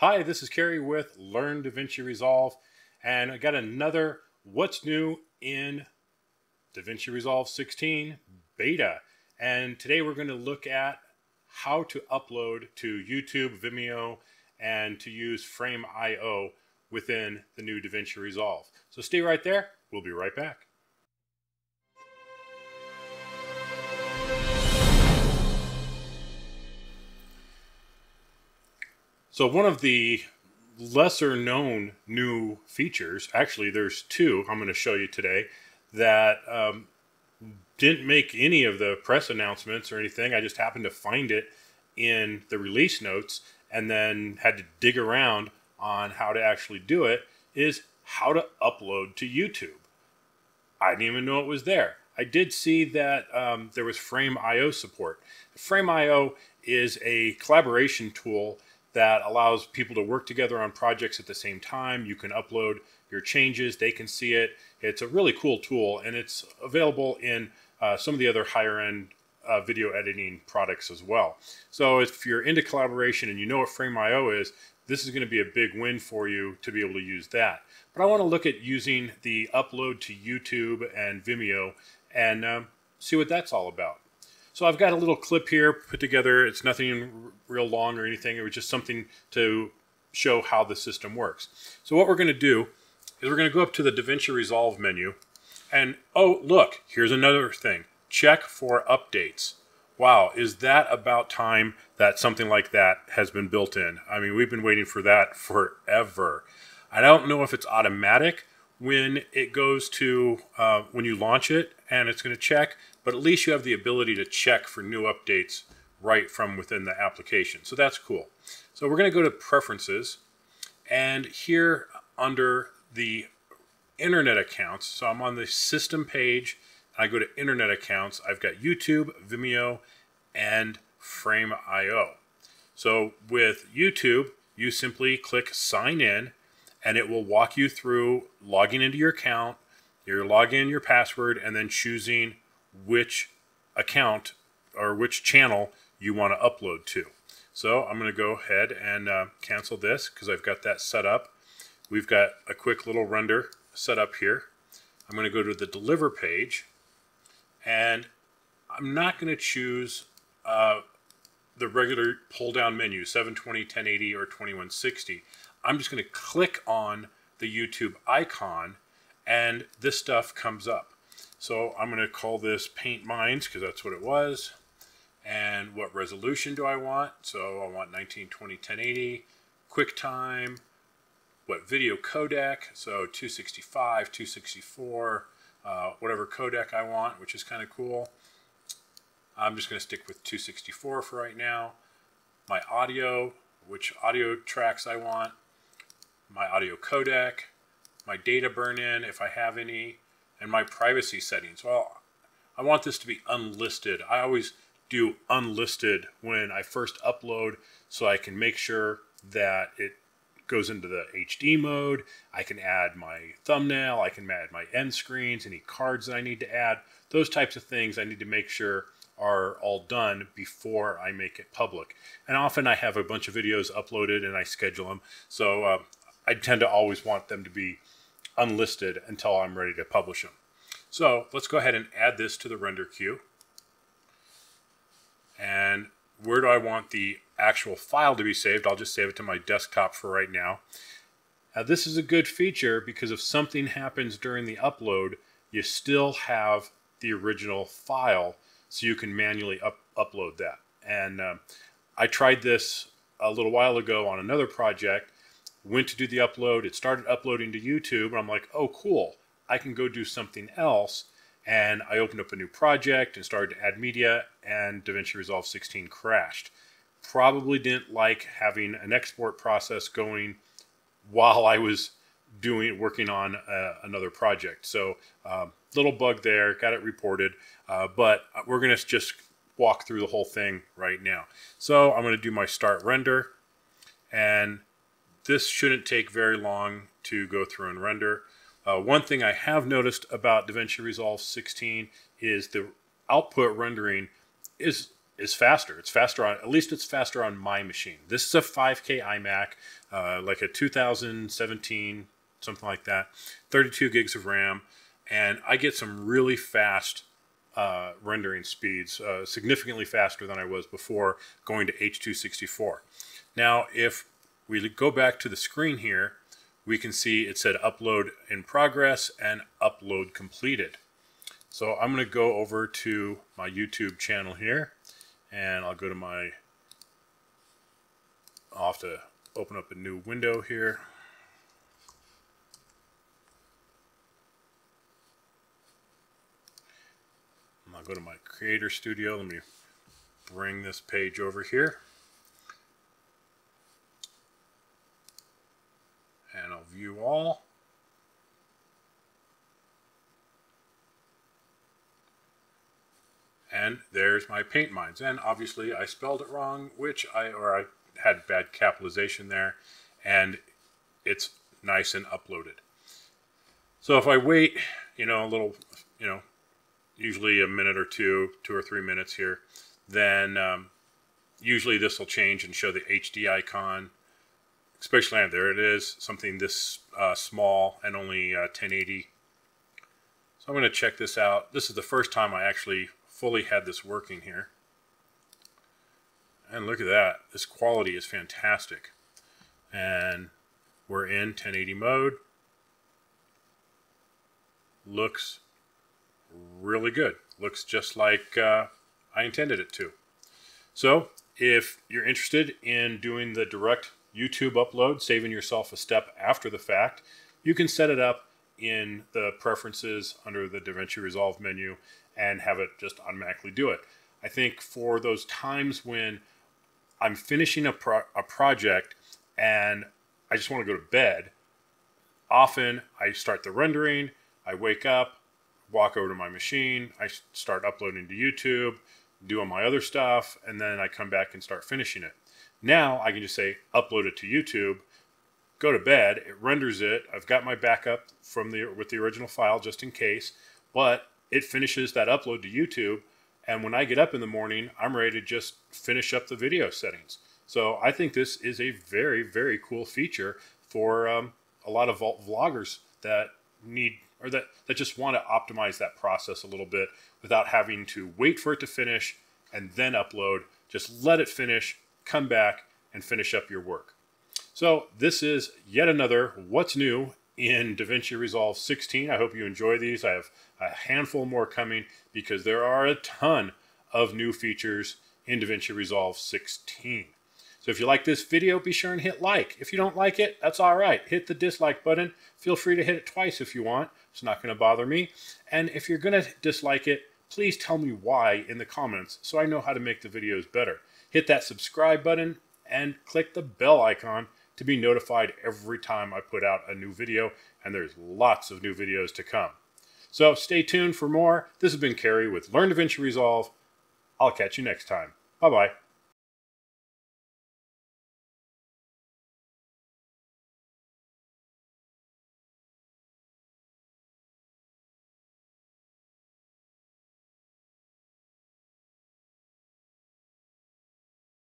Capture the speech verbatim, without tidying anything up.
Hi, this is Kerry with Learn DaVinci Resolve, and I got another What's New in DaVinci Resolve sixteen Beta. And today we're going to look at how to upload to YouTube, Vimeo, and to use Frame dot i o within the new DaVinci Resolve. So stay right there. We'll be right back. So one of the lesser known new features, actually there's two I'm going to show you today that um, didn't make any of the press announcements or anything. I just happened to find it in the release notes and then had to dig around on how to actually do it, is how to upload to YouTube. I didn't even know it was there. I did see that um, there was Frame dot i o support. Frame dot i o is a collaboration tool that allows people to work together on projects at the same time. You can upload your changes, they can see it. It's a really cool tool, and it's available in uh, some of the other higher end uh, video editing products as well. So if you're into collaboration and you know what Frame dot i o is, this is going to be a big win for you to be able to use that. But I want to look at using the upload to YouTube and Vimeo and um, see what that's all about. So I've got a little clip here put together. It's nothing real long or anything. It was just something to show how the system works. So what we're going to do is we're going to go up to the DaVinci Resolve menu. And oh, look, here's another thing. Check for updates. Wow, is that about time that something like that has been built in? I mean, we've been waiting for that forever. I don't know if it's automatic when it goes to, uh, when you launch it and it's going to check, but at least you have the ability to check for new updates right from within the application. So that's cool. So we're going to go to Preferences, and here under the Internet Accounts, so I'm on the System page, I go to Internet Accounts, I've got YouTube, Vimeo, and Frame dot i o. So with YouTube, you simply click Sign In, and it will walk you through logging into your account, your login, your password, and then choosing which account or which channel you want to upload to. So I'm going to go ahead and uh, cancel this because I've got that set up. We've got a quick little render set up here. I'm going to go to the Deliver page, and I'm not going to choose uh, the regular pull-down menu, seven twenty, ten eighty, or twenty-one sixty. I'm just going to click on the YouTube icon, and this stuff comes up. So I'm going to call this Paint Minds because that's what it was. And what resolution do I want? So I want nineteen twenty, ten eighty, QuickTime, what video codec? So two sixty-five, two sixty-four, uh, whatever codec I want, which is kind of cool. I'm just going to stick with two sixty-four for right now. My audio, which audio tracks I want, my audio codec, my data burn-in if I have any, and my privacy settings. Well, I want this to be unlisted. I always do unlisted when I first upload so I can make sure that it goes into the H D mode. I can add my thumbnail, I can add my end screens, any cards that I need to add. Those types of things I need to make sure are all done before I make it public. And often I have a bunch of videos uploaded and I schedule them. So uh, I tend to always want them to be unlisted until I'm ready to publish them. So let's go ahead and add this to the render queue. And where do I want the actual file to be saved? I'll just save it to my desktop for right now. Now this is a good feature because if something happens during the upload, you still have the original file so you can manually up upload that. And um, I tried this a little while ago on another project, went to do the upload, it started uploading to YouTube, and I'm like, oh cool, I can go do something else. And I opened up a new project and started to add media, and DaVinci Resolve sixteen crashed. Probably didn't like having an export process going while I was doing working on uh, another project. So uh, little bug there, got it reported, uh, but we're going to just walk through the whole thing right now. So I'm going to do my start render, and this shouldn't take very long to go through and render. Uh, one thing I have noticed about DaVinci Resolve sixteen is the output rendering is is faster. It's faster on, at least it's faster on my machine. This is a five K iMac, uh, like a two thousand seventeen, something like that, thirty-two gigs of RAM, and I get some really fast uh, rendering speeds, uh, significantly faster than I was before going to H two sixty-four. Now, if we go back to the screen here, we can see it said upload in progress and upload completed. So I'm going to go over to my YouTube channel here, and I'll go to my, I'll have to open up a new window here. And I'll go to my Creator Studio. Let me bring this page over here. And I'll view all. And there's my paint mines. And obviously I spelled it wrong, which I, or I had bad capitalization there, and it's nice and uploaded. So if I wait, you know, a little, you know, usually a minute or two, two or three minutes here, then um, usually this will change and show the H D icon, especially there it is, something this uh, small and only uh, ten eighty. So I'm going to check this out. This is the first time I actually fully had this working here, and look at that, this quality is fantastic, and we're in ten eighty mode. Looks really good, looks just like uh, I intended it to. So if you're interested in doing the direct YouTube upload, saving yourself a step after the fact, you can set it up in the preferences under the DaVinci Resolve menu and have it just automatically do it. I think for those times when I'm finishing a, pro a project and I just want to go to bed, often I start the rendering, I wake up, walk over to my machine, I start uploading to YouTube, doing my other stuff, and then I come back and start finishing it. Now I can just say upload it to YouTube, go to bed, it renders it. I've got my backup from the with the original file just in case, but it finishes that upload to YouTube, and when I get up in the morning, I'm ready to just finish up the video settings. So I think this is a very, very cool feature for um, a lot of vloggers that need, or that, that just want to optimize that process a little bit without having to wait for it to finish and then upload. Just let it finish, come back, and finish up your work. So this is yet another What's New in DaVinci Resolve sixteen. I hope you enjoy these. I have a handful more coming because there are a ton of new features in DaVinci Resolve sixteen. So if you like this video, be sure and hit like. If you don't like it, that's all right. Hit the dislike button. Feel free to hit it twice if you want. It's not going to bother me. And if you're going to dislike it, please tell me why in the comments so I know how to make the videos better. Hit that subscribe button and click the bell icon to be notified every time I put out a new video, and there's lots of new videos to come. So stay tuned for more. This has been Kerry with Learn DaVinci Resolve. I'll catch you next time. Bye-bye.